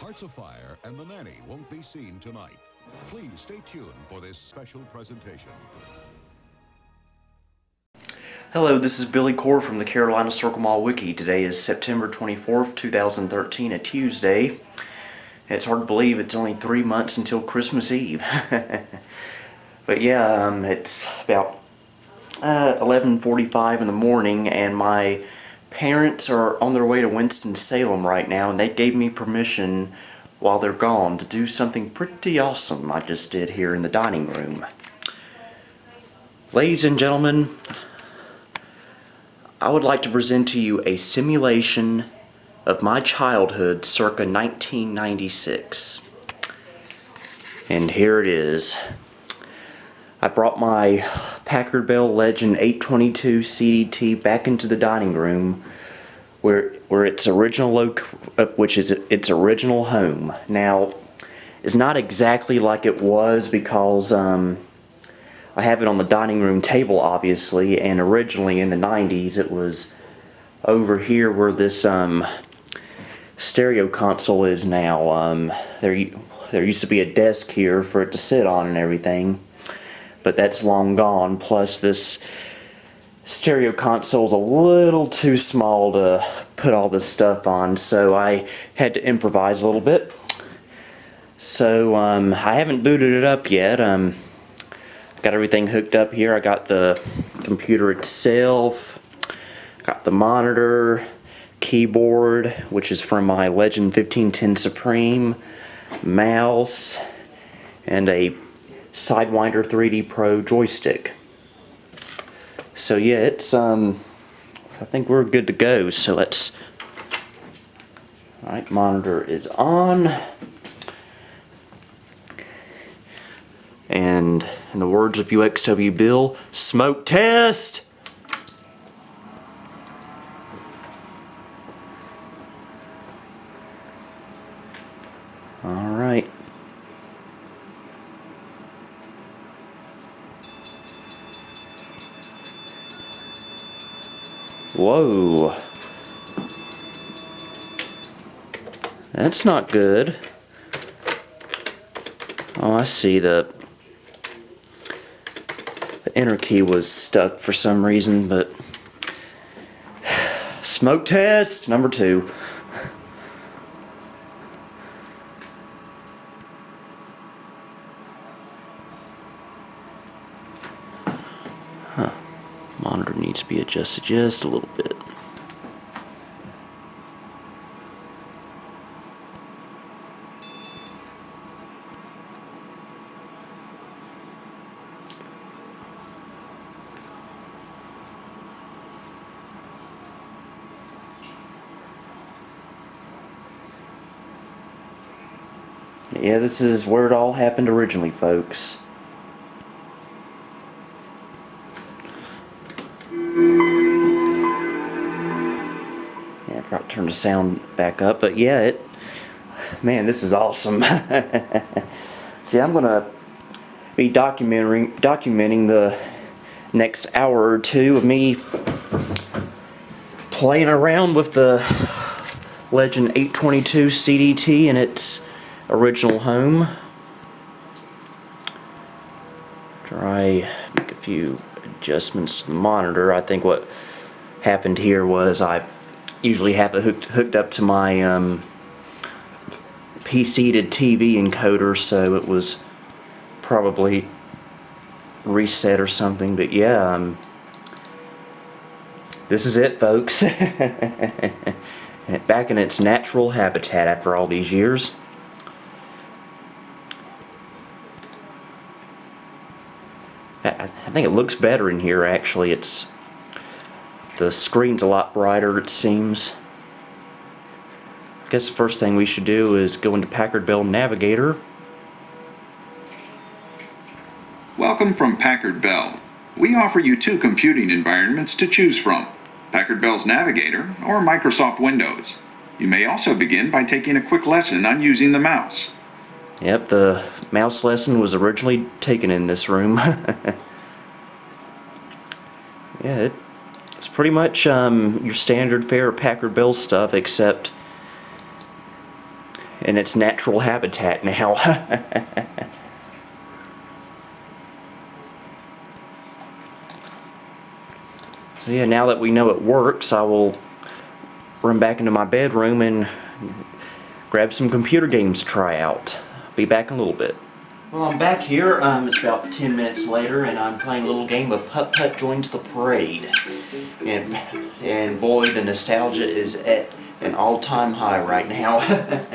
Hearts of Fire and The Nanny won't be seen tonight. Please stay tuned for this special presentation. Hello, this is Billy Corr from the Carolina Circle Mall Wiki. Today is September 24th, 2013, a Tuesday. And it's hard to believe it's only 3 months until Christmas Eve. But yeah, it's about 11:45 in the morning, and my parents are on their way to Winston-Salem right now, and they gave me permission while they're gone to do something pretty awesome I just did here in the dining room. Ladies and gentlemen, I would like to present to you a simulation of my childhood circa 1996. And here it is. I brought my Packard Bell Legend 822 CDT back into the dining room where its original which is its original home. Now, it's not exactly like it was because I have it on the dining room table, obviously, and originally in the 90s it was over here where this stereo console is now. There used to be a desk here for it to sit on and everything, but that's long gone. Plus, this stereo console's a little too small to put all this stuff on, so I had to improvise a little bit. So I haven't booted it up yet. Got everything hooked up here. I got the computer itself, got the monitor, keyboard, which is from my Legend 1510 Supreme, mouse, and a Sidewinder 3D Pro joystick. So yeah, it's I think we're good to go. So let's, all right, monitor is on. And in the words of UXW Bill, smoke test! Alright. Whoa. That's not good. Oh, I see the enter key was stuck for some reason, but smoke test number 2. Huh. Monitor needs to be adjusted just a little bit. Yeah, this is where it all happened originally, folks. Yeah, I forgot to turn the sound back up, but yeah, man, this is awesome. See, I'm gonna be documenting the next hour or two of me playing around with the Legend 822 CDT and its original home. After I make a few adjustments to the monitor, I think what happened here was I usually have it hooked up to my PC to TV encoder, so it was probably reset or something. But yeah, this is it, folks. Back in its natural habitat after all these years. I think it looks better in here, actually. The screen's a lot brighter, it seems. I guess the first thing we should do is go into Packard Bell Navigator. Welcome from Packard Bell. We offer you 2 computing environments to choose from: Packard Bell's Navigator or Microsoft Windows. You may also begin by taking a quick lesson on using the mouse. Yep, the mouse lesson was originally taken in this room. Yeah, it's pretty much your standard fare of Packard Bell stuff, except in its natural habitat now. So yeah, now that we know it works, I will run back into my bedroom and grab some computer games to try out. Be back in a little bit. Well, I'm back here. It's about 10 minutes later, and I'm playing a little game of Putt Putt Joins the Parade. And boy, the nostalgia is at an all-time high right now. Now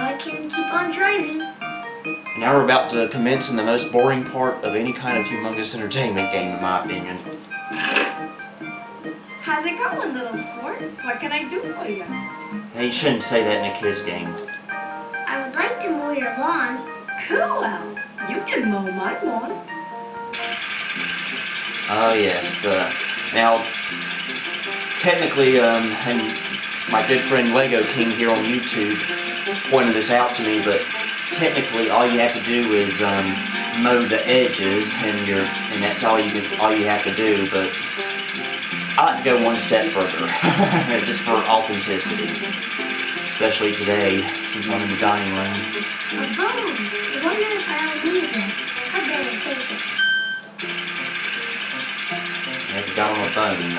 I can keep on driving. Now we're about to commence in the most boring part of any kind of Humongous Entertainment game, in my opinion. How's it going, little sport? What can I do for you? Hey, you shouldn't say that in a kid's game. I would like to mow your lawn. Cool! You can mow my lawn. Oh yes, now technically, and my good friend Lego King here on YouTube pointed this out to me, but technically all you have to do is mow the edges, and that's all you have to do. But I'd go one step further, just for authenticity, especially today, since I'm in the dining room. I wonder if I'll lose it. I better take it. Maybe got on a bone.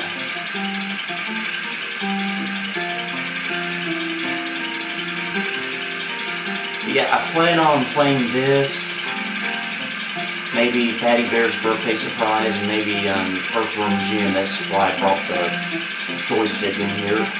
Yeah, I plan on playing this, maybe Fatty Bear's Birthday Surprise, and maybe Earthworm Jim. That's why I brought the joystick in here.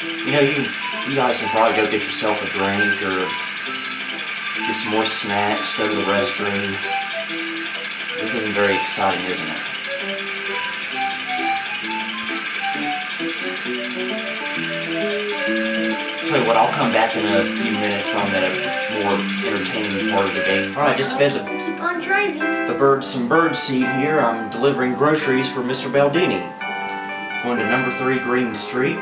You know, you guys can probably go get yourself a drink or get some more snacks, go to the restroom. This isn't very exciting, isn't it? So what, I'll come back in a few minutes from that more entertaining part of the game. Alright, just fed the birds some birdseed here. I'm delivering groceries for Mr. Baldini. Going to number 3 Green Street.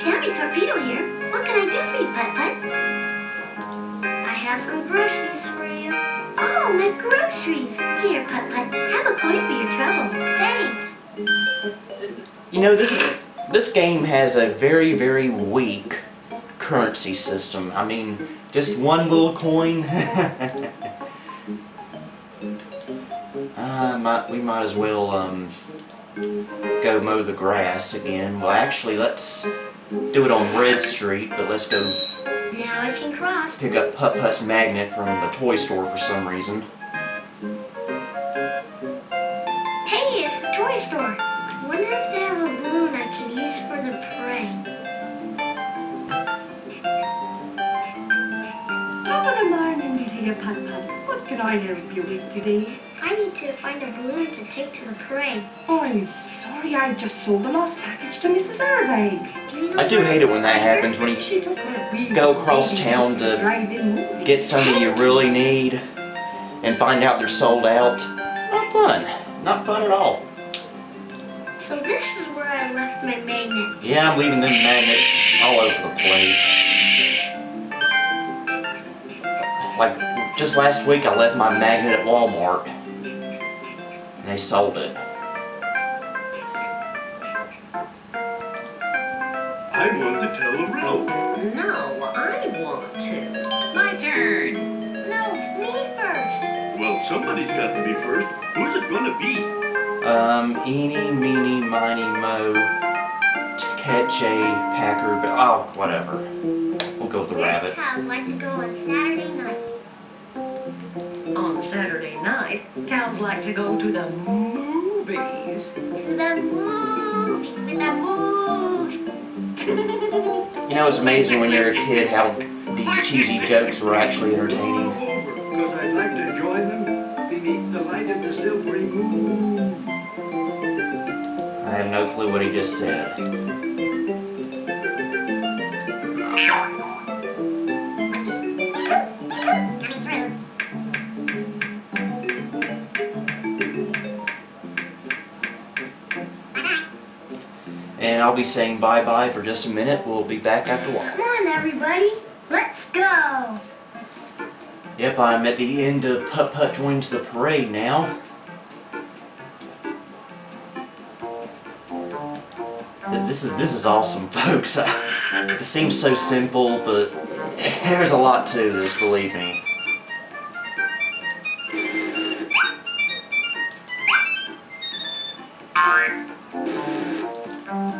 Tammy Torpedo here. What can I do for you, Putt Putt? I have some groceries for you. Oh, my groceries! Here, Putt Putt, have a coin for your trouble. Thanks. You know, this game has a very, very weak currency system. I mean, just one little coin. We might as well go mow the grass again. Well, actually, let's do it on Red Street, but let's go now I can cross. Pick up Putt Putt's magnet from the toy store for some reason. Hey, it's the toy store. I wonder if they have a balloon I can use for the parade. Top of the morning, dear Putt Putt. What can I help you with today? I need to find a balloon to take to the parade. Oh, I'm sorry, I just sold a lost package to Mrs. Fairbanks. I do hate it when that happens, when you go across town to get something you really need and find out they're sold out. Not fun. Not fun at all. So this is where I left my magnet. Yeah, I'm leaving them magnets all over the place. Like, just last week I left my magnet at Walmart. They sold it. I want to tell a rope. No, I want to. My turn. No, me first. Well, somebody's got to be first. Who's it gonna be? Eeny, meeny, miny, mo, to catch a Packard Bell. Oh, whatever. We'll go with the rabbit. I'd like to go on Saturday night. On Saturday night, cows like to go to the movies. The movies, the movies. You know, it's amazing when you're a kid how these cheesy jokes were actually entertaining. Because I'd like to join them beneath the light of the silvery moon. I have no clue what he just said. I'll be saying bye-bye for just a minute. We'll be back after a while. Come on, everybody. Let's go. Yep, I'm at the end of Putt Putt Joins the Parade now. This is awesome, folks. It seems so simple, but there's a lot to this, believe me.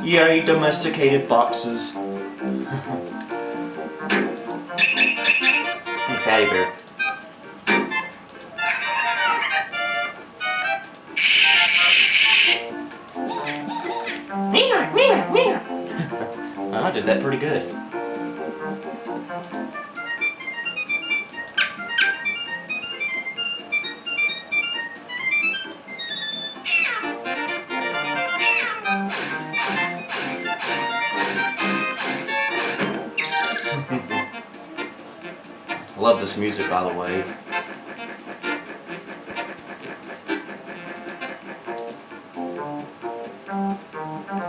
Yay, domesticated foxes. Fatty Bear. I did that pretty good. I love this music, by the way.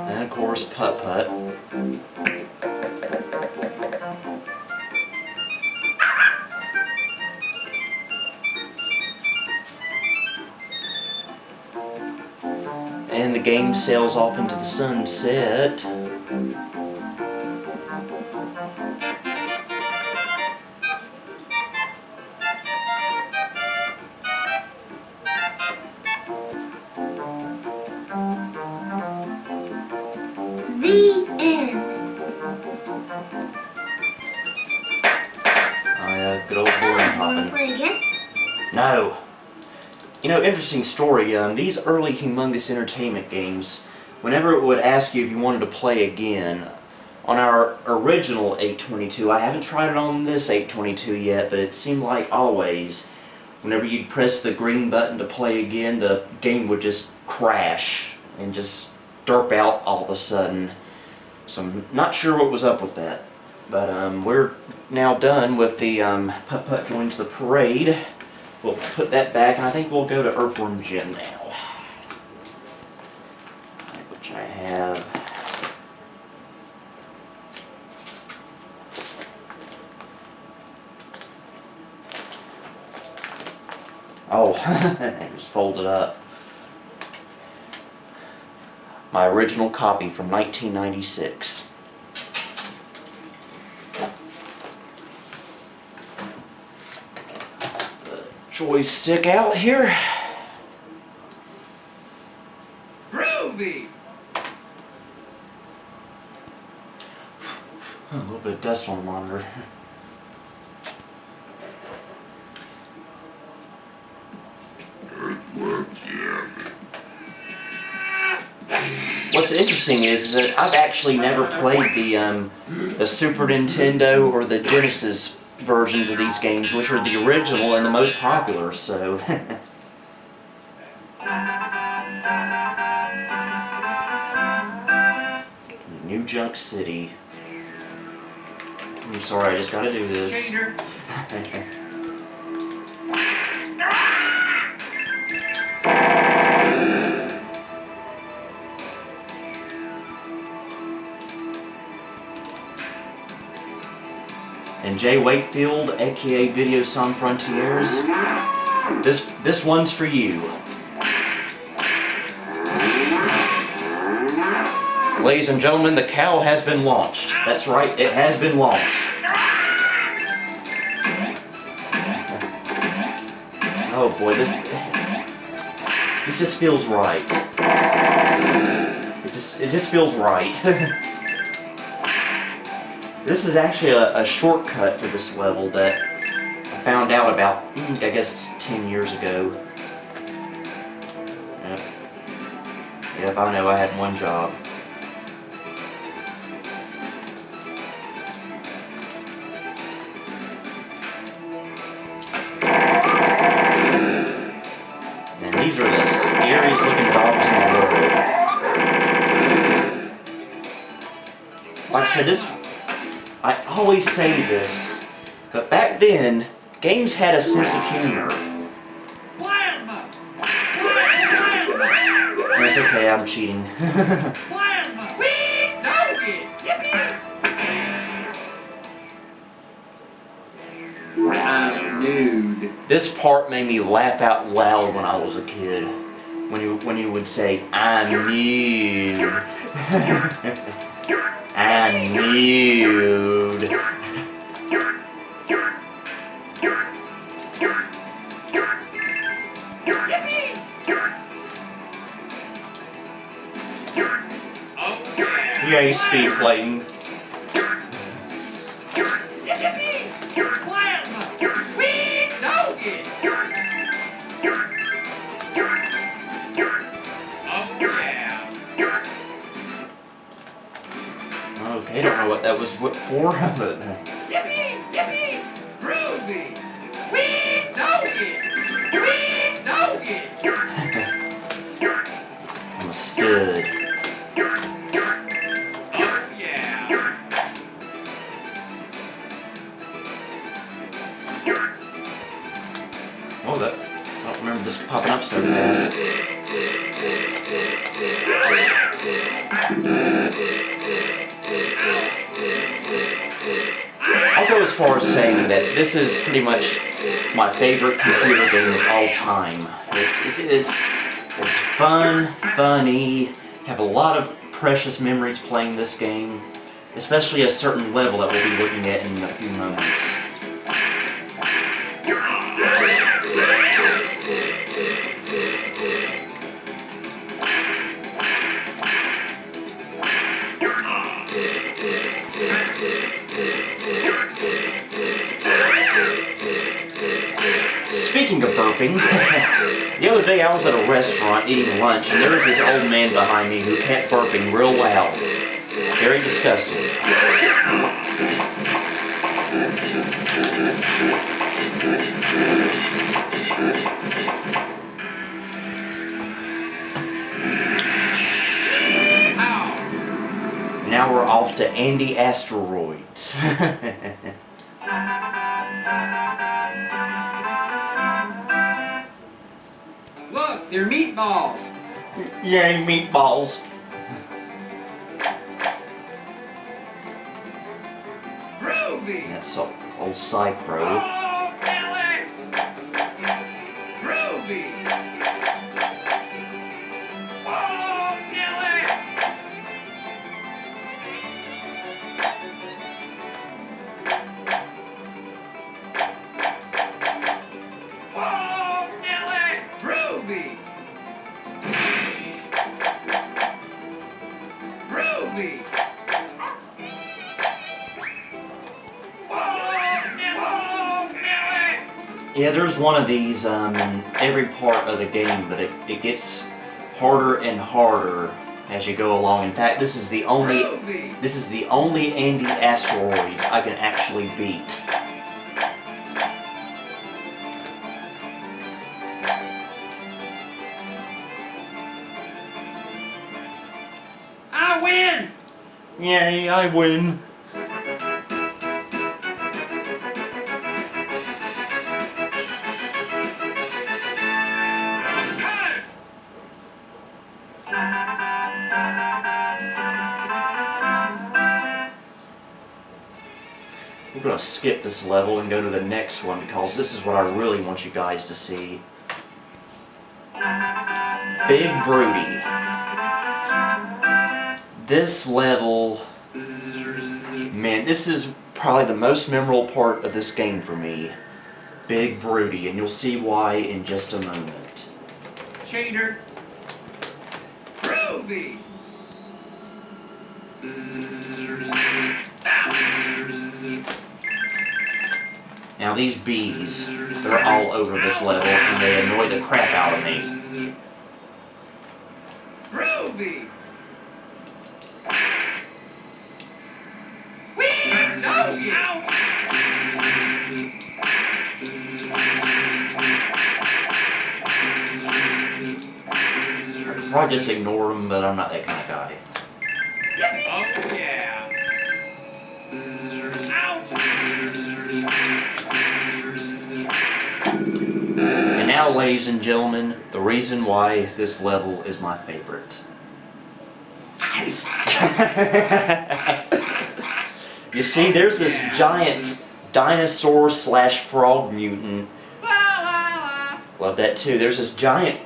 And of course, Putt Putt. And the game sails off into the sunset. No. You know, interesting story, these early Humongous Entertainment games, whenever it would ask you if you wanted to play again, on our original 822, I haven't tried it on this 822 yet, but it seemed like always, whenever you'd press the green button to play again, the game would just crash and just derp out all of a sudden. So I'm not sure what was up with that. But we're now done with the Putt Putt Joins the Parade. We'll put that back, and I think we'll go to Earthworm Jim now. Which I have... Oh, that was folded up. My original copy from 1996. Joystick out here. Groovy. A little bit of dust on the monitor. What's interesting is that I've actually never played the Super Nintendo or the Genesis versions of these games, which were the original and the most popular, so... New Junk City. I'm sorry, I just gotta do this. And Jay Wakefield, aka Video Sun Frontiers. This one's for you. Ladies and gentlemen, the cow has been launched. That's right, it has been launched. Oh boy, this just feels right. It just feels right. This is actually a shortcut for this level that I found out about, I guess, 10 years ago. Yep, I know, I had one job. And these are the scariest looking dogs in the world. Like I said, I always say this, but back then, games had a sense of humor. That's okay, I'm cheating. I'm nude. This part made me laugh out loud when I was a kid. When you would say, I'm nude. I'm nude. Yeah, you speed plating. Okay, I don't know what that was for, but... Yippee! Yippee! Groovy! We know it! We know it! I'm a stud. Oh, yeah! Oh, that... I don't remember this popping up so fast. I'll go as far as saying that this is pretty much my favorite computer game of all time. It's fun, funny, have a lot of precious memories playing this game, especially a certain level that we'll be looking at in a few moments. Speaking of burping, the other day I was at a restaurant eating lunch and there was this old man behind me who kept burping real loud. Very disgusting. Now we're off to Andy Asteroids. Look, they're meatballs. Yay, meatballs. Groovy. That's old Psychro. Oh, Billy. Groovy. Oh, Billy. Oh. Yeah, there's one of these in every part of the game, but it gets harder and harder as you go along. In fact, this is the only Andy Asteroids I can actually beat. I win! Yay, I win. We're going to skip this level and go to the next one because this is what I really want you guys to see. Big Broody. This level... Man, this is probably the most memorable part of this game for me. Big Broody, and you'll see why in just a moment. Cheater. Groovy. Now these bees, they're all over this level and they annoy the crap out of me. Groovy! We know you! Probably just ignore them, but I'm not that kind of guy. Oh yeah! Ow! And now, ladies and gentlemen, the reason why this level is my favorite. You see, there's this giant dinosaur slash frog mutant. Love that too. There's this giant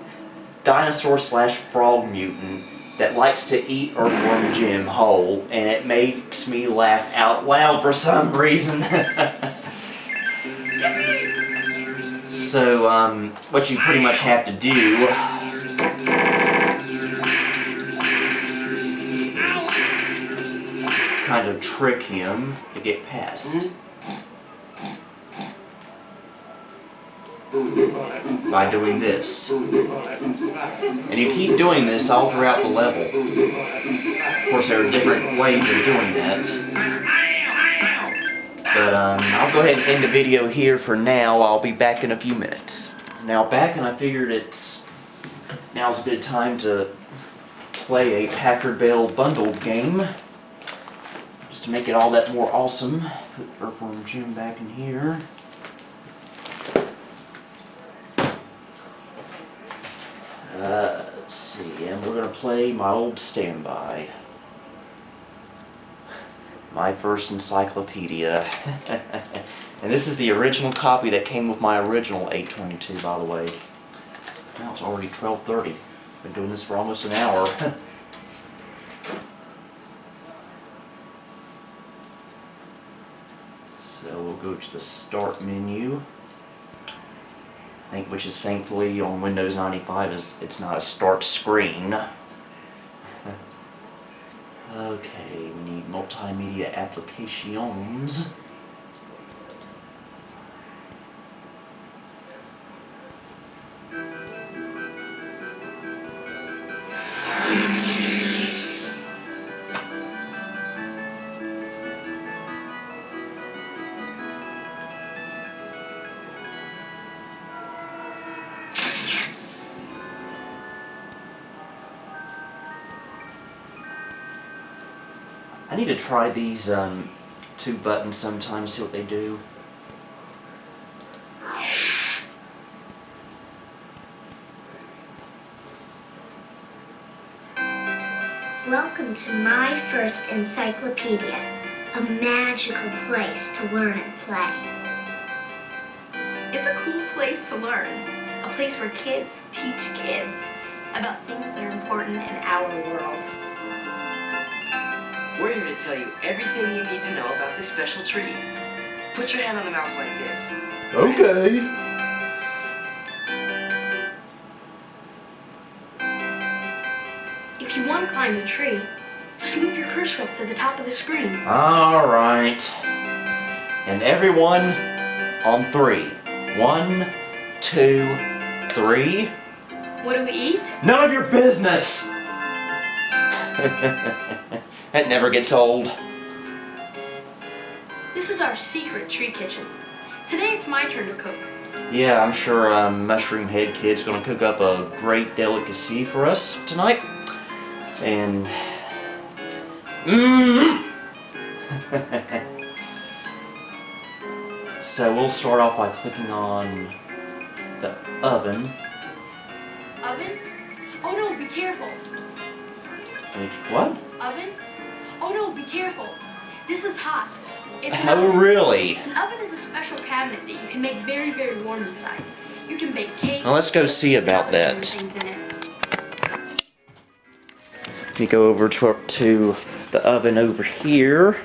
dinosaur slash frog mutant that likes to eat Earthworm Jim whole, and it makes me laugh out loud for some reason. So, what you pretty much have to do is kind of trick him to get past. By doing this. And you keep doing this all throughout the level. Of course, there are different ways of doing that. But I'll go ahead and end the video here for now. I'll be back in a few minutes. Now back, and I figured now's a good time to play a Packard Bell bundled game. Just to make it all that more awesome. Put Earthworm Jim back in here. Let's see, and we're going to play my old standby. My First Encyclopedia. And this is the original copy that came with my original 822, by the way. Now it's already 12:30. Been doing this for almost an hour. So we'll go to the Start menu. Which is thankfully on Windows 95, it's not a start screen. Okay, we need multimedia applications. I need to try these two buttons sometime, see what they do. Welcome to My First Encyclopedia, a magical place to learn and play. It's a cool place to learn, a place where kids teach kids about things that are important in our world. We're here to tell you everything you need to know about this special treat. Put your hand on the mouse like this. Okay. If you want to climb the tree, just move your cursor up to the top of the screen. All right. And everyone on three. 1, 2, 3. What do we eat? None of your business. That never gets old. This is our secret tree kitchen. Today it's my turn to cook. Yeah, I'm sure Mushroom Head Kid's gonna cook up a great delicacy for us tonight. And... So we'll start off by clicking on the oven. Oven? Oh no, be careful. What? Oven? Oh no, be careful. This is hot. It's an oven. Really? An oven is a special cabinet that you can make very, very warm inside. You can bake cakes. Now let's go see about that. Let me go over to the oven over here.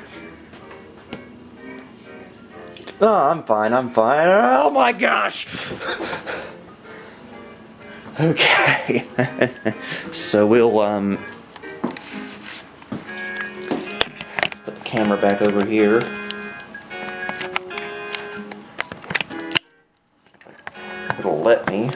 Oh, I'm fine, I'm fine. Oh my gosh! Okay. So we'll, camera back over here. It'll let me.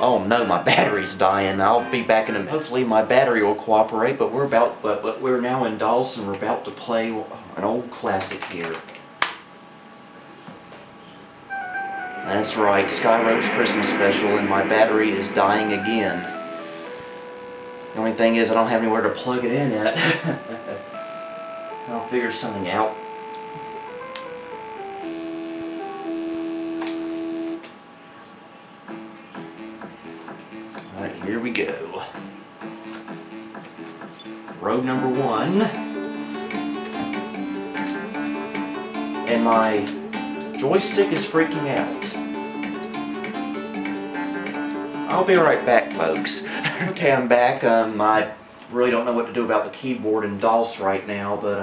Oh no, my battery's dying. I'll be back in a minute. Hopefully my battery will cooperate, but we're now in Dawson. We're about to play an old classic here. That's right, Skyroads Christmas Special, and my battery is dying again. The only thing is I don't have anywhere to plug it in at. I'll figure something out. Alright, here we go. road number 1. And my joystick is freaking out. I'll be right back, folks. Okay, I'm back. I really don't know what to do about the keyboard and DOS right now, but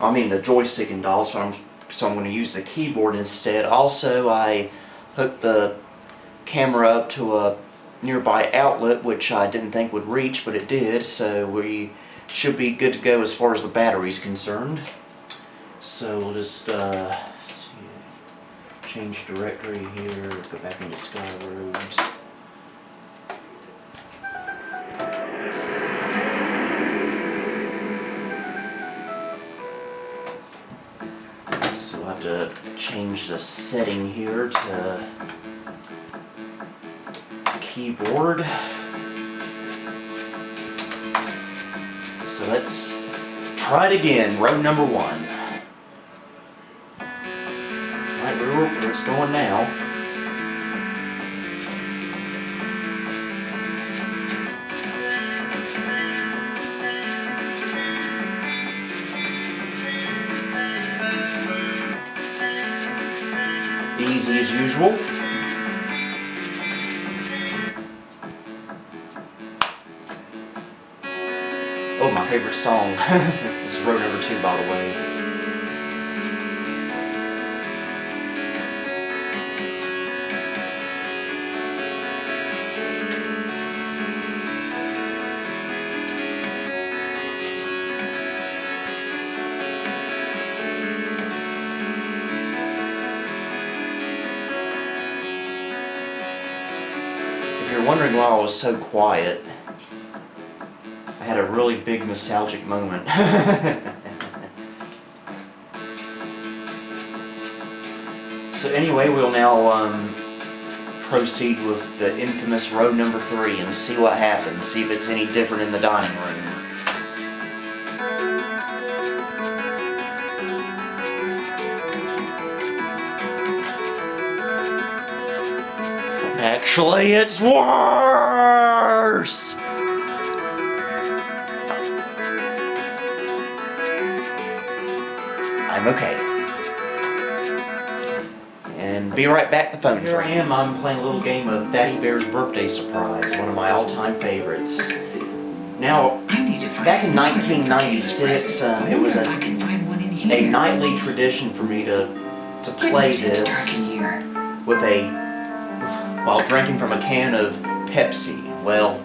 I mean the joystick and DOS, so I'm going to use the keyboard instead. Also, I hooked the camera up to a nearby outlet, which I didn't think would reach, but it did, so we should be good to go as far as the battery's concerned. So we'll just see, change directory here, go back into Skyroads. So we'll have to change the setting here to keyboard. So let's try it again, row number 1. Alright, we're where it's going now. Easy as usual. Oh, my favorite song. This is row number 2, by the way. If you're wondering why I was so quiet, had a really big nostalgic moment. So anyway, we'll now proceed with the infamous row number 3 and see what happens, see if it's any different in the dining room. Actually, it's worse! Okay. And be right back, the phone's ringing. Here I am, I'm playing a little game of Daddy Bear's Birthday Surprise, one of my all-time favorites. Now, back in 1996, it was a nightly tradition for me to play this with while drinking from a can of Pepsi. Well,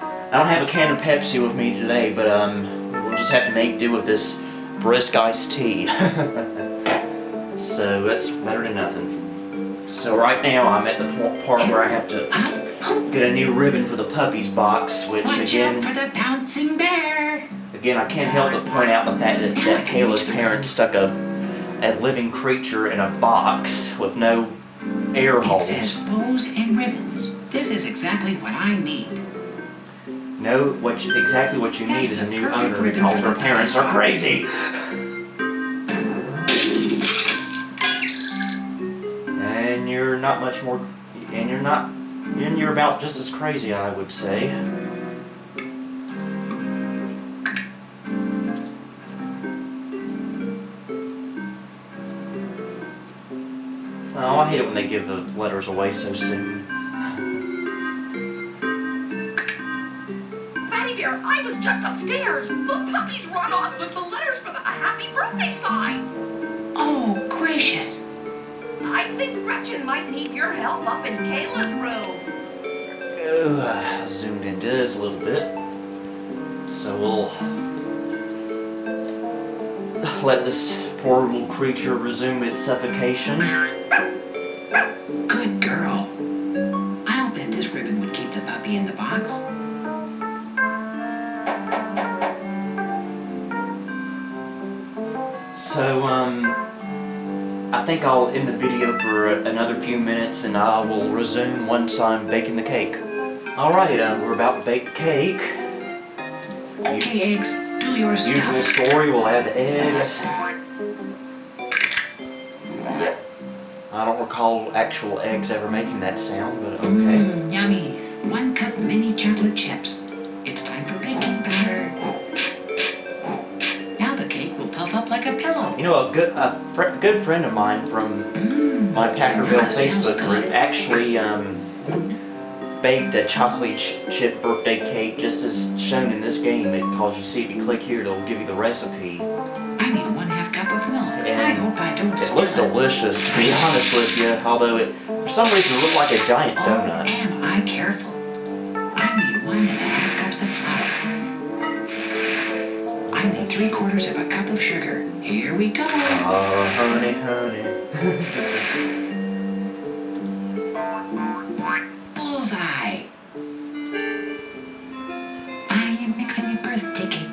I don't have a can of Pepsi with me today, but we'll just have to make do with this brisk iced tea. So that's better than nothing. So right now I'm at the part where I have to get a new ribbon for the puppies box, which again, I can't help but point out the fact that Kayla's parents stuck a living creature in a box with no air holes. It says bows and ribbons. This is exactly what I need. No, exactly what you need is a new owner because her parents are crazy! And you're not much more... and you're not... and you're about just as crazy, I would say. Oh, I hate it when they give the letters away so soon. I was just upstairs. The puppies run off with the letters for the happy birthday sign. Oh, gracious. I think Gretchen might need your help up in Kayla's room. I zoomed into this a little bit. So we'll let this poor little creature resume its suffocation. Good girl. I'll bet this ribbon would keep the puppy in the box. So, I think I'll end the video for another few minutes, and I will resume once I'm baking the cake. Alright, we're about to bake the cake. Okay, eggs, do your stuff. Usual story, we'll add the eggs. I don't recall actual eggs ever making that sound, but okay. Yummy. 1 cup mini chocolate chips. It's time for baking. know, a good friend of mine from my Packerville Facebook group actually baked a chocolate chip birthday cake just as shown in this game. It calls you, see if you click here, it'll give you the recipe. I need 1/2 cup of milk. And I hope I don't spill it. Looked delicious, to be honest with you, although it, for some reason, it looked like a giant donut. Oh, am I careful? I need 1 1/2 cups of flour. I need 3/4 of a cup of sugar. Here we go. Oh, honey, honey. Bullseye. I am mixing a birthday cake.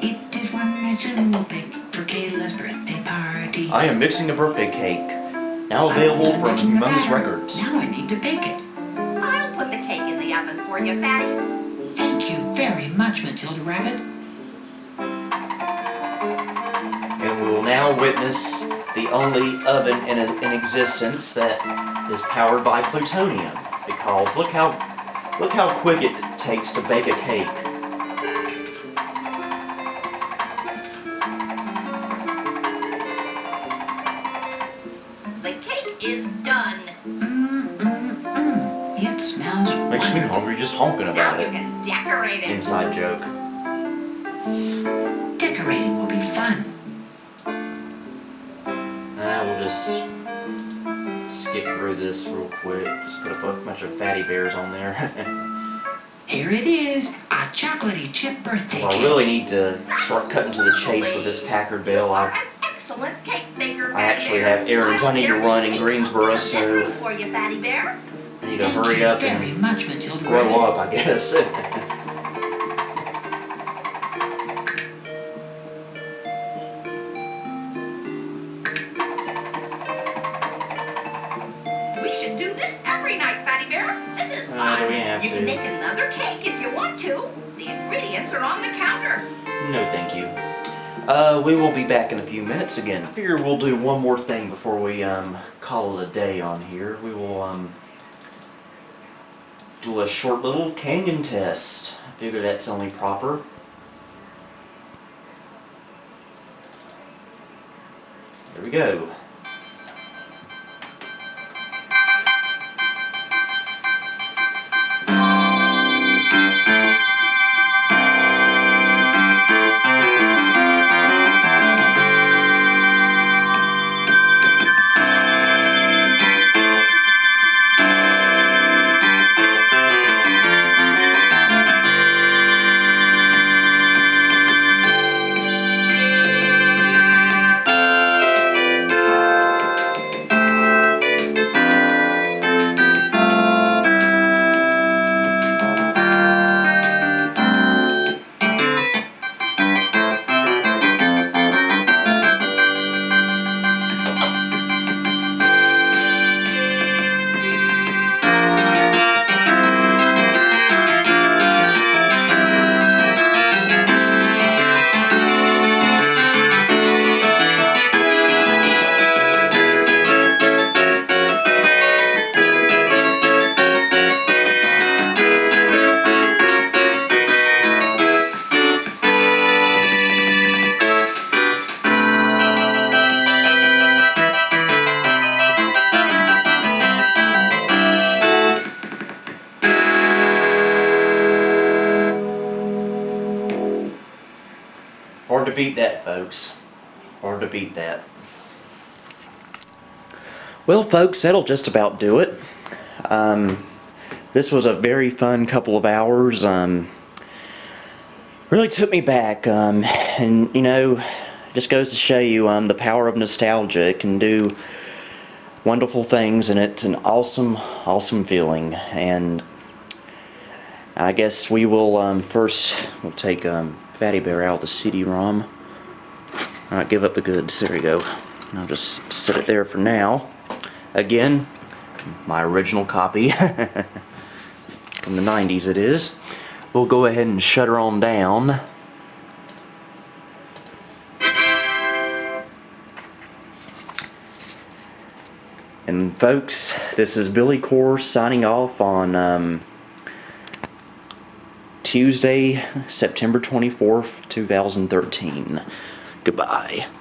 It is one measurable big for Kayla's birthday party. I am mixing a birthday cake. Now available from Humongous Records. Now I need to bake it. I'll put the cake in the oven for you, Fatty. Thank you very much, Matilda Rabbit. And we will now witness the only oven in existence that is powered by plutonium, because look how quick it takes to bake a cake. The cake is done. It smells wonderful. Makes me hungry just honking about it. Now you can decorate it. Inside joke. Decorating will be fun. We'll just skip through this real quick. Just put a bunch of Fatty Bears on there. Here it is, a chocolatey chip birthday cake. I really need to start cutting to the chase with this Packard Bell. I actually have errands I need to run in Greensboro, so I need to hurry up and grow up, I guess. You can make another cake if you want to. The ingredients are on the counter. No, thank you. We will be back in a few minutes again. I figure we'll do one more thing before we call it a day on here. We will do a short little canyon test. I figure that's only proper. Here we go. Beat that, folks. Hard to beat that. Well, folks, that'll just about do it. This was a very fun couple of hours. Really took me back, and you know, just goes to show you the power of nostalgia. It can do wonderful things, and it's an awesome, awesome feeling. And I guess we will first we'll take Fatty Bear out of the CD-ROM. Alright, give up the goods. There we go. I'll just set it there for now. Again, my original copy. From the 90s it is. We'll go ahead and shut her on down. And folks, this is Billy Corr signing off on Tuesday, September 24th, 2013. Goodbye.